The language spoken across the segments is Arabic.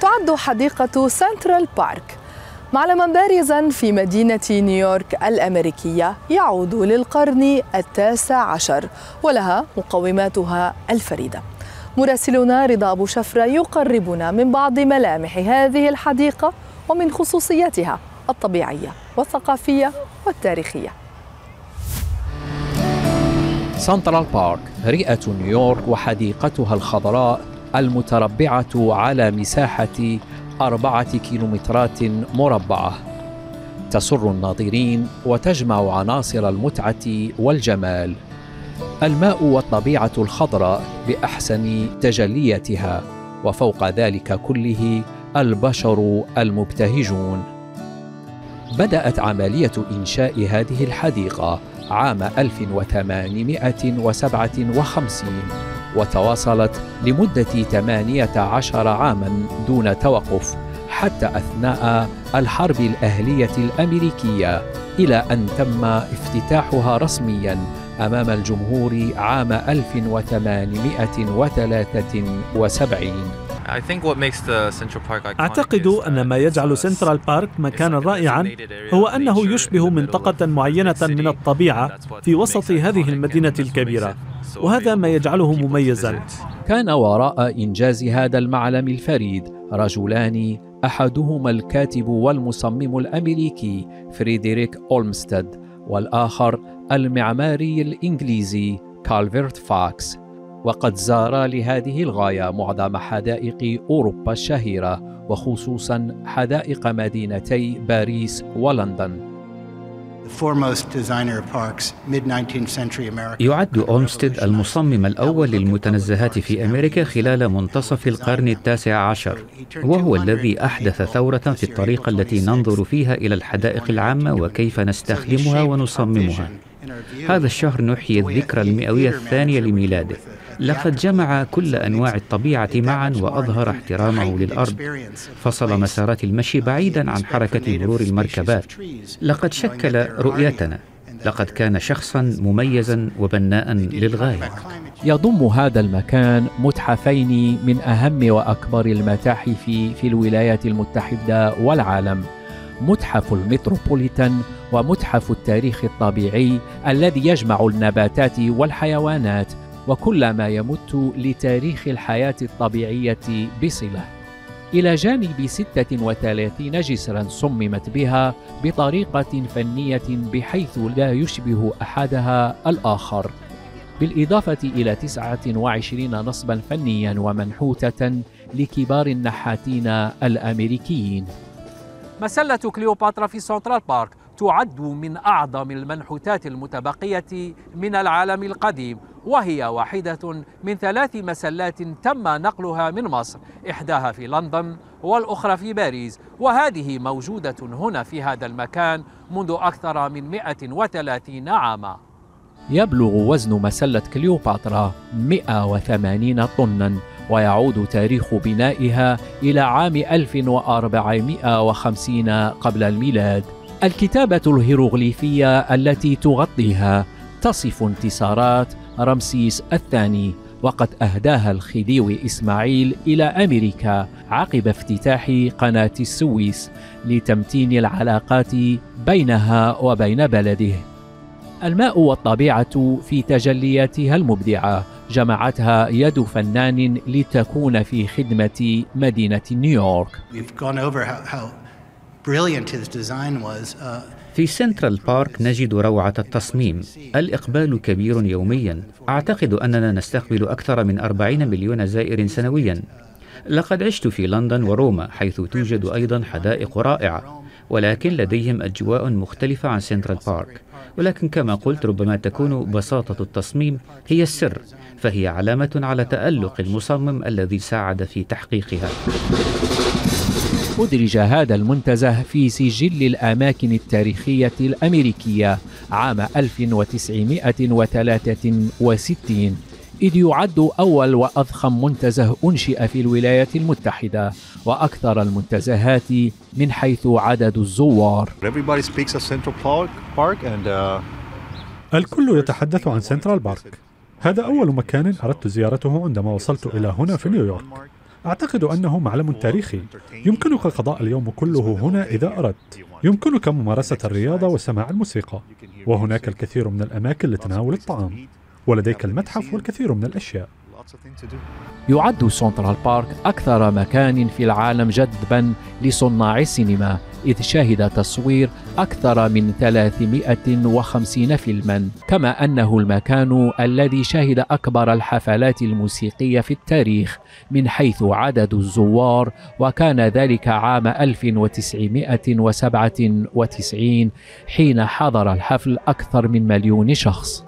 تعد حديقة سنترال بارك معلماً بارزاً في مدينة نيويورك الأمريكية يعود للقرن ال19 ولها مقوماتها الفريدة. مراسلنا رضا أبو شفرة يقربنا من بعض ملامح هذه الحديقة ومن خصوصياتها الطبيعية والثقافية والتاريخية. سنترال بارك رئة نيويورك وحديقتها الخضراء المتربعة على مساحة 4 كيلومترات مربعة تسر الناظرين وتجمع عناصر المتعة والجمال. الماء والطبيعة الخضراء بأحسن تجلياتها، وفوق ذلك كله البشر المبتهجون. بدأت عملية إنشاء هذه الحديقة عام 1857 وتواصلت لمدة 18 عاماً دون توقف حتى أثناء الحرب الأهلية الأمريكية، إلى أن تم افتتاحها رسمياً أمام الجمهور عام 1873. أعتقد أن ما يجعل سنترال بارك مكانا رائعا هو أنه يشبه منطقة معينة من الطبيعة في وسط هذه المدينة الكبيرة، وهذا ما يجعله مميزا. كان وراء إنجاز هذا المعلم الفريد رجلان، أحدهما الكاتب والمصمم الأمريكي فريدريك أولمستد، والآخر المعماري الإنجليزي كالفرت فاكس، وقد زارا لهذه الغاية معظم حدائق أوروبا الشهيرة، وخصوصاً حدائق مدينتي باريس ولندن. يعد أولمستد المصمم الأول للمتنزهات في أمريكا خلال منتصف القرن ال19، وهو الذي أحدث ثورة في الطريقة التي ننظر فيها إلى الحدائق العامة وكيف نستخدمها ونصممها. هذا الشهر نحيي الذكرى المئوية الثانية لميلاده. لقد جمع كل أنواع الطبيعة معاً وأظهر احترامه للأرض، فصل مسارات المشي بعيداً عن حركة مرور المركبات. لقد شكل رؤيتنا، لقد كان شخصاً مميزاً وبناءً للغاية. يضم هذا المكان متحفين من أهم وأكبر المتاحف في الولايات المتحدة والعالم، متحف المتروبوليتان ومتحف التاريخ الطبيعي الذي يجمع النباتات والحيوانات وكل ما يمت لتاريخ الحياة الطبيعية بصلة، إلى جانب 36 جسراً صممت بها بطريقة فنية بحيث لا يشبه أحدها الآخر، بالإضافة إلى 29 نصباً فنياً ومنحوتة لكبار النحاتين الأمريكيين. مسلة كليوباترا في سنترال بارك تعد من أعظم المنحوتات المتبقية من العالم القديم، وهي واحدة من 3 مسلات تم نقلها من مصر، إحداها في لندن والأخرى في باريس، وهذه موجودة هنا في هذا المكان منذ أكثر من 130 عاما. يبلغ وزن مسلة كليوباترا 180 طناً، ويعود تاريخ بنائها إلى عام 1450 قبل الميلاد. الكتابة الهيروغليفية التي تغطيها تصف انتصارات رمسيس الثاني، وقد أهداها الخديوي إسماعيل إلى أمريكا عقب افتتاح قناة السويس لتمتين العلاقات بينها وبين بلده. الماء والطبيعة في تجلياتها المبدعة جمعتها يد فنان لتكون في خدمة مدينة نيويورك. في سنترال بارك نجد روعة التصميم، الإقبال كبير يومياً، أعتقد أننا نستقبل أكثر من 40 مليون زائر سنوياً. لقد عشت في لندن وروما حيث توجد أيضاً حدائق رائعة، ولكن لديهم أجواء مختلفة عن سنترال بارك، ولكن كما قلت ربما تكون بساطة التصميم هي السر، فهي علامة على تألق المصمم الذي ساعد في تحقيقها. أدرج هذا المنتزه في سجل الأماكن التاريخية الأمريكية عام 1963، إذ يعد أول وأضخم منتزه أنشئ في الولايات المتحدة، وأكثر المنتزهات من حيث عدد الزوار. الكل يتحدث عن سنترال بارك، هذا أول مكان أردت زيارته عندما وصلت إلى هنا في نيويورك، أعتقد أنه معلم تاريخي. يمكنك قضاء اليوم كله هنا إذا أردت. يمكنك ممارسة الرياضة وسماع الموسيقى، وهناك الكثير من الأماكن لتناول الطعام، ولديك المتحف والكثير من الأشياء. يعد سنترال بارك أكثر مكان في العالم جذباً لصناع السينما، إذ شهد تصوير أكثر من 350 فيلماً، كما أنه المكان الذي شهد أكبر الحفلات الموسيقية في التاريخ من حيث عدد الزوار، وكان ذلك عام 1997 حين حضر الحفل أكثر من 1,000,000 شخص.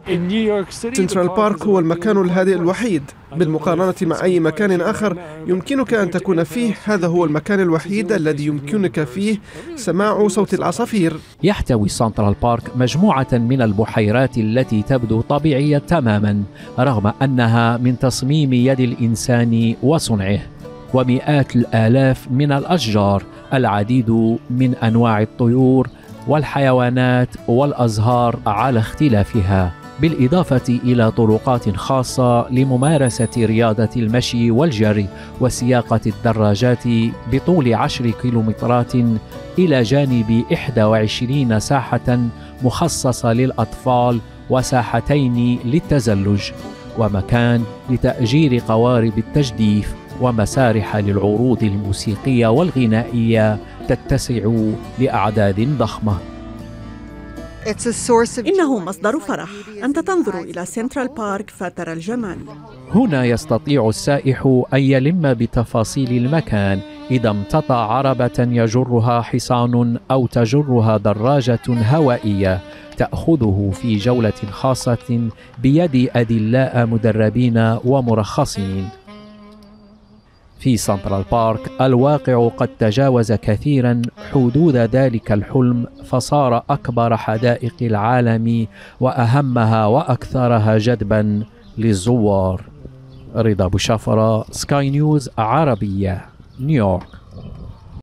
سنترال بارك هو المكان الهادئ الوحيد بالمقارنة مع أي مكان آخر يمكنك أن تكون فيه. هذا هو المكان الوحيد الذي يمكنك فيه سماع صوت العصافير. يحتوي سنترال بارك مجموعة من البحيرات التي تبدو طبيعية تماما رغم أنها من تصميم يد الإنسان وصنعه، ومئات الآلاف من الأشجار، العديد من أنواع الطيور والحيوانات والأزهار على اختلافها، بالإضافة إلى طرقات خاصة لممارسة رياضة المشي والجري وسياقة الدراجات بطول 10 كيلومترات، إلى جانب 21 ساحة مخصصة للأطفال وساحتين للتزلج، ومكان لتأجير قوارب التجديف ومسارح للعروض الموسيقية والغنائية تتسع لأعداد ضخمة. إنه مصدر فرح. أنت تنظر إلى سنترال بارك فترى الجمال. هنا يستطيع السائح أن يلم بتفاصيل المكان إذا امتطى عربة يجرها حصان أو تجرها دراجة هوائية، تأخذه في جولة خاصة بيد أدلاء مدربين ومرخصين. في سنترال بارك الواقع قد تجاوز كثيرا حدود ذلك الحلم، فصار أكبر حدائق العالم وأهمها وأكثرها جذبا للزوار. رضا أبو شفرة، سكاي نيوز عربية، نيويورك.